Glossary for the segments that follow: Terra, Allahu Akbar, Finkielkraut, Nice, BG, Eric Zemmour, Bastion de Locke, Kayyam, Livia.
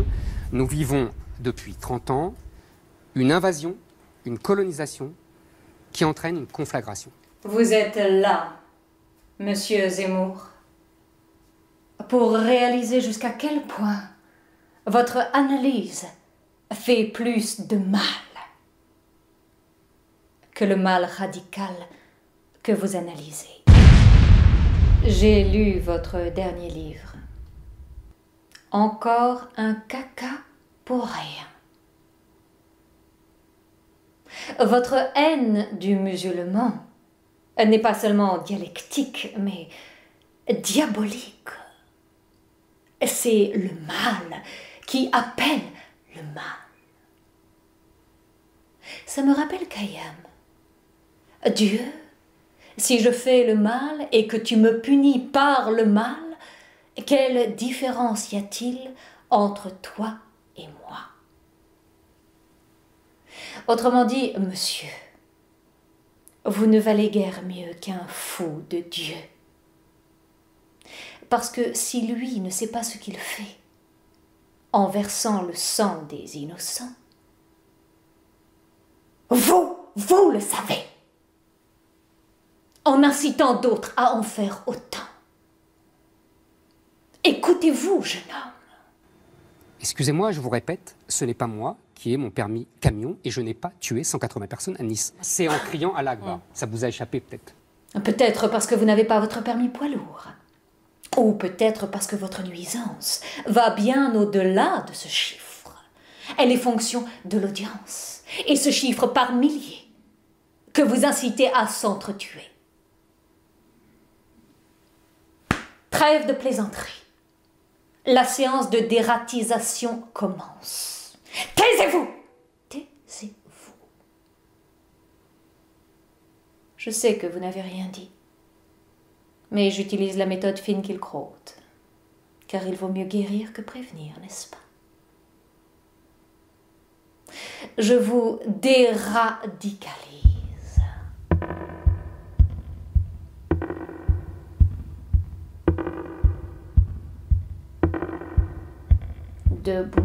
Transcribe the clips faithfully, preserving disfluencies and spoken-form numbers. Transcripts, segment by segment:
que nous vivons depuis trente ans une invasion, une colonisation qui entraîne une conflagration. Vous êtes là, monsieur Zemmour, pour réaliser jusqu'à quel point votre analyse fait plus de mal que le mal radical que vous analysez. J'ai lu votre dernier livre. Encore un caca pour rien. Votre haine du musulman n'est pas seulement dialectique, mais diabolique. C'est le mal qui appelle le mal. Ça me rappelle Kayyam. Dieu, si je fais le mal et que tu me punis par le mal, quelle différence y a-t-il entre toi et moi? Autrement dit, monsieur, vous ne valez guère mieux qu'un fou de Dieu. Parce que si lui ne sait pas ce qu'il fait, en versant le sang des innocents, vous, vous le savez, en incitant d'autres à en faire autant. Écoutez-vous, jeune homme. Excusez-moi, je vous répète, ce n'est pas moi qui ai mon permis camion et je n'ai pas tué cent quatre-vingts personnes à Nice. C'est en criant Allahu Akbar. Ça vous a échappé peut-être. Peut-être parce que vous n'avez pas votre permis poids lourd. Ou peut-être parce que votre nuisance va bien au-delà de ce chiffre. Elle est fonction de l'audience. Et ce chiffre par milliers que vous incitez à s'entretuer. Trêve de plaisanterie. La séance de dératisation commence. Taisez-vous! Taisez-vous. Je sais que vous n'avez rien dit. Mais j'utilise la méthode Finkielkraut, car il vaut mieux guérir que prévenir, n'est-ce pas? Je vous déradicalise. Debout.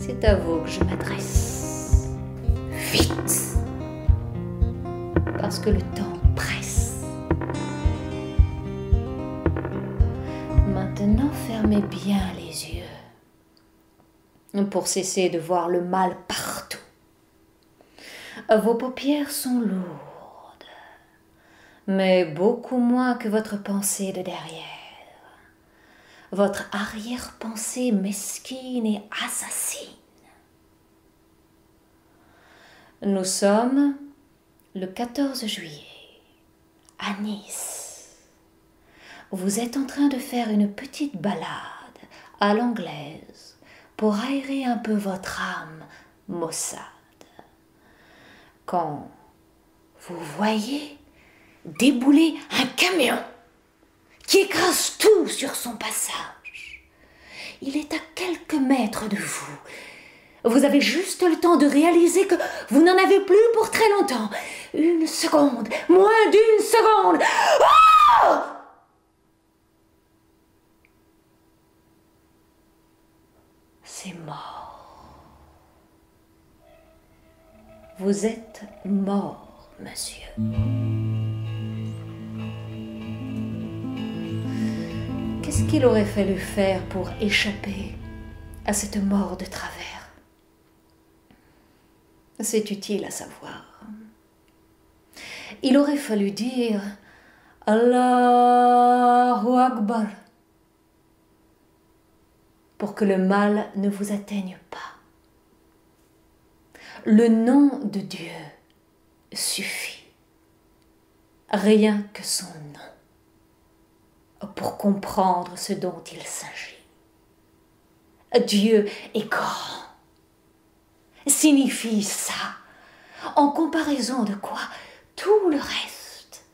C'est à vous que je m'adresse. Vite! Parce que le temps presse. Maintenant, fermez bien les yeux pour cesser de voir le mal partout. Vos paupières sont lourdes, mais beaucoup moins que votre pensée de derrière. Votre arrière-pensée mesquine et assassine. Nous sommes le quatorze juillet, à Nice. Vous êtes en train de faire une petite balade à l'anglaise pour aérer un peu votre âme maussade. Quand vous voyez débouler un camion qui écrase tout sur son passage. Il est à quelques mètres de vous. Vous avez juste le temps de réaliser que vous n'en avez plus pour très longtemps. Une seconde, moins d'une seconde. Oh ! C'est mort. Vous êtes mort, monsieur. Qu'est-ce qu'il aurait fallu faire pour échapper à cette mort de travers? C'est utile à savoir. Il aurait fallu dire « Allahu Akbar » pour que le mal ne vous atteigne pas. Le nom de Dieu suffit. Rien que son nom. Pour comprendre ce dont il s'agit. Dieu est grand. Signifie ça, en comparaison de quoi tout le reste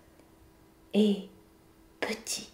et petit.